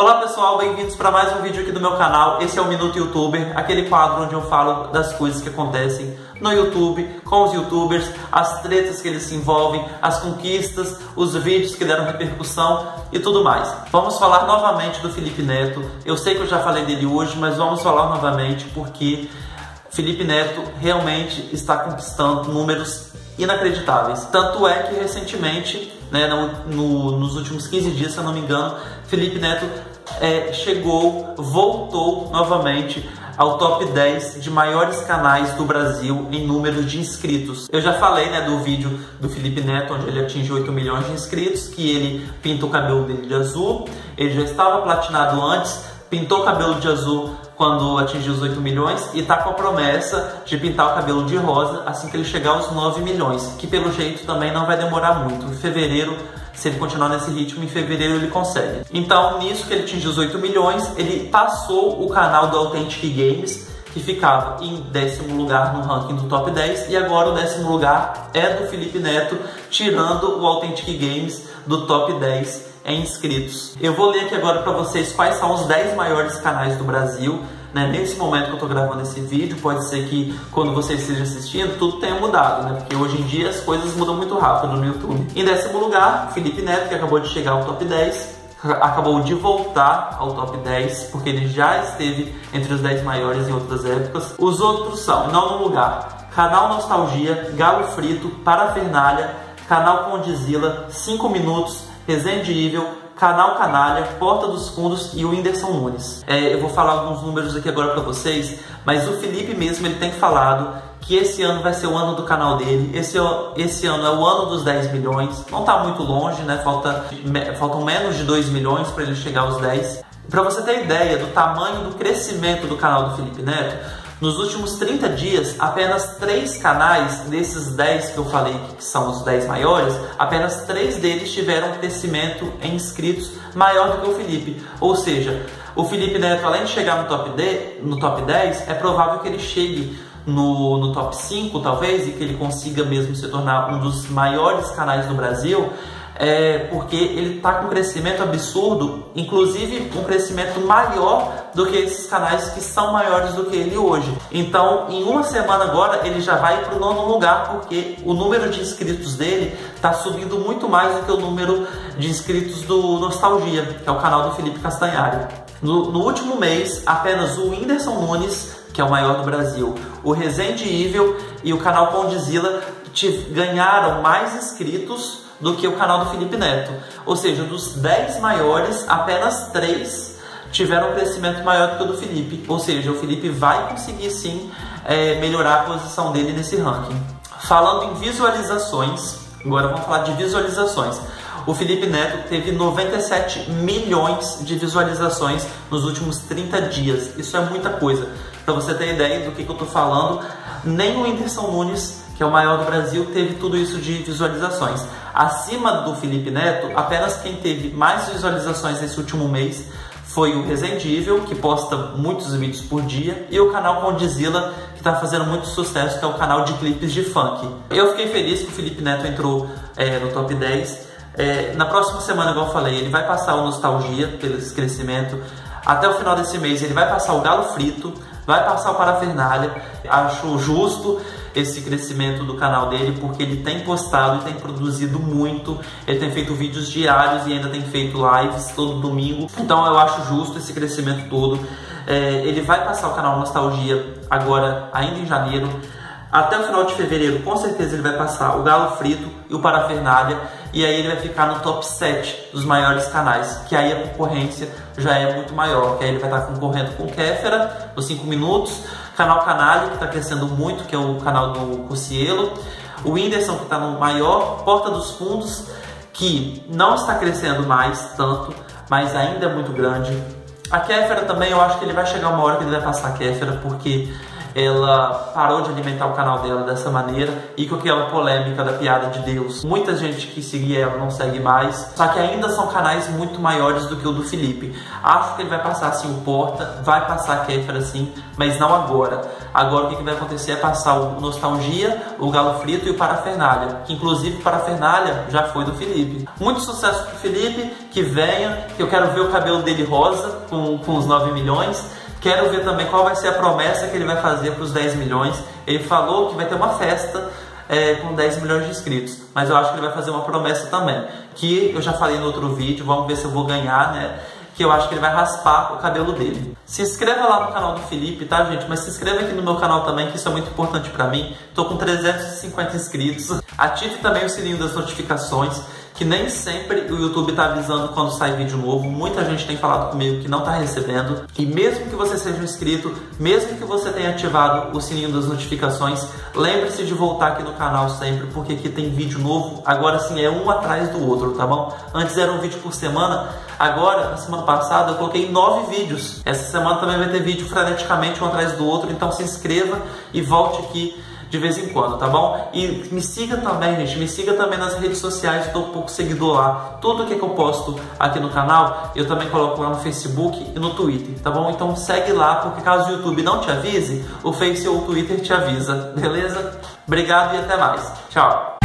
Olá pessoal, bem-vindos para mais um vídeo aqui do meu canal. Esse é o Minuto YouTuber, aquele quadro onde eu falo das coisas que acontecem no YouTube, com os youtubers, as tretas que eles se envolvem, as conquistas, os vídeos que deram repercussão e tudo mais. Vamos falar novamente do Felipe Neto. Eu sei que eu já falei dele hoje, mas vamos falar novamente porque Felipe Neto realmente está conquistando números inacreditáveis. Tanto é que recentemente, nos últimos 15 dias, se eu não me engano, Felipe Neto voltou novamente ao top 10 de maiores canais do Brasil em número de inscritos. Eu já falei do vídeo do Felipe Neto, onde ele atinge 8 milhões de inscritos, que ele pinta o cabelo dele de azul. Ele já estava platinado antes, pintou o cabelo de azul quando atingiu os 8 milhões e tá com a promessa de pintar o cabelo de rosa assim que ele chegar aos 9 milhões, que pelo jeito também não vai demorar muito. Em fevereiro, se ele continuar nesse ritmo, em fevereiro ele consegue. Então, nisso que ele atingiu os 8 milhões, ele passou o canal do Authentic Games, que ficava em 10º lugar no ranking do top 10, e agora o 10º lugar é do Felipe Neto, tirando o Authentic Games do top 10. Em inscritos. Eu vou ler aqui agora para vocês quais são os 10 maiores canais do Brasil, nesse momento que eu tô gravando esse vídeo. Pode ser que quando você esteja assistindo, tudo tenha mudado, porque hoje em dia as coisas mudam muito rápido no YouTube. Em 10º lugar, Felipe Neto, que acabou de chegar ao top 10, acabou de voltar ao top 10, porque ele já esteve entre os 10 maiores em outras épocas. Os outros são, em 9º lugar, Canal Nostalgia, Galo Frito, Parafernália, Canal Condizila, 5 Minutos, Rezendeevil, Canal Canalha, Porta dos Fundos e o Whindersson Nunes. Eu vou falar alguns números aqui agora pra vocês, mas o Felipe mesmo, ele tem falado que esse ano vai ser o ano do canal dele, esse ano é o ano dos 10 milhões, não tá muito longe, faltam menos de 2 milhões pra ele chegar aos 10. Pra você ter ideia do tamanho do crescimento do canal do Felipe Neto, nos últimos 30 dias, apenas 3 canais, desses 10 que eu falei que são os 10 maiores, apenas 3 deles tiveram crescimento em inscritos maior do que o Felipe. Ou seja, o Felipe Neto, além de chegar no top 10, é provável que ele chegue no top 5, talvez, e que ele consiga mesmo se tornar um dos maiores canais do Brasil, porque ele está com um crescimento absurdo, inclusive um crescimento maior do que esses canais que são maiores do que ele hoje. Então, em uma semana agora, ele já vai para o 9º lugar, porque o número de inscritos dele está subindo muito mais do que o número de inscritos do Nostalgia, que é o canal do Felipe Castanhari. No último mês, apenas o Whindersson Nunes, que é o maior do Brasil, o Rezendeevil e o canal Condizila ganharam mais inscritos do que o canal do Felipe Neto. Ou seja, dos 10 maiores, apenas 3 tiveram um crescimento maior do que o do Felipe. Ou seja, o Felipe vai conseguir sim melhorar a posição dele nesse ranking. Falando em visualizações, agora vamos falar de visualizações. O Felipe Neto teve 97 milhões de visualizações nos últimos 30 dias. Isso é muita coisa. Para você ter ideia do que eu tô falando, nem o Whindersson Nunes, que é o maior do Brasil, teve tudo isso de visualizações. Acima do Felipe Neto, apenas quem teve mais visualizações nesse último mês foi o Rezendeevil, que posta muitos vídeos por dia, e o canal Condizila, que está fazendo muito sucesso, que é o canal de clipes de funk. Eu fiquei feliz que o Felipe Neto entrou no top 10. Na próxima semana, igual eu falei, ele vai passar o Nostalgia pelo crescimento. Até o final desse mês ele vai passar o Galo Frito, vai passar o Parafernália. Acho justo esse crescimento do canal dele, porque ele tem postado e tem produzido muito, ele tem feito vídeos diários e ainda tem feito lives todo domingo, então eu acho justo esse crescimento todo. Ele vai passar o canal Nostalgia agora, ainda em janeiro. Até o final de fevereiro, com certeza, ele vai passar o Galo Frito e o Parafernália, e aí ele vai ficar no top 7 dos maiores canais, que aí a concorrência já é muito maior, que aí ele vai estar concorrendo com o Kéfera, os 5 Minutos, Canal Canalha, que está crescendo muito, que é o canal do Cuciello, o Whindersson, que está no maior, Porta dos Fundos, que não está crescendo mais tanto, mas ainda é muito grande. A Kéfera também, eu acho que ele vai chegar uma hora que ele vai passar a Kéfera, porque ela parou de alimentar o canal dela dessa maneira e com aquela polêmica da piada de Deus. Muita gente que seguia ela não segue mais, só que ainda são canais muito maiores do que o do Felipe. Acho que ele vai passar assim o Porta, vai passar a Kéfera assim, mas não agora. Agora o que vai acontecer é passar o Nostalgia, o Galo Frito e o Parafernália, que inclusive o Parafernália já foi do Felipe. Muito sucesso pro Felipe, que venha, que eu quero ver o cabelo dele rosa com os 9 milhões. Quero ver também qual vai ser a promessa que ele vai fazer para os 10 milhões. Ele falou que vai ter uma festa com 10 milhões de inscritos, mas eu acho que ele vai fazer uma promessa também, que eu já falei no outro vídeo, vamos ver se eu vou ganhar, né? Que eu acho que ele vai raspar o cabelo dele. Se inscreva lá no canal do Felipe, tá, gente? Mas se inscreva aqui no meu canal também, que isso é muito importante pra mim. Tô com 350 inscritos. Ative também o sininho das notificações, que nem sempre o YouTube tá avisando quando sai vídeo novo. Muita gente tem falado comigo que não tá recebendo. E mesmo que você seja inscrito, mesmo que você tenha ativado o sininho das notificações, lembre-se de voltar aqui no canal sempre, porque aqui tem vídeo novo. Agora sim, é um atrás do outro, tá bom? Antes era um vídeo por semana, agora, na semana passada, eu coloquei 9 vídeos. Essa semana também vai ter vídeo freneticamente um atrás do outro, então se inscreva e volte aqui de vez em quando, tá bom? E me siga também, gente, me siga também nas redes sociais, estou um pouco seguidor lá. Tudo que eu posto aqui no canal, eu também coloco lá no Facebook e no Twitter, tá bom? Então segue lá, porque caso o YouTube não te avise, o Facebook ou o Twitter te avisa, beleza? Obrigado e até mais. Tchau!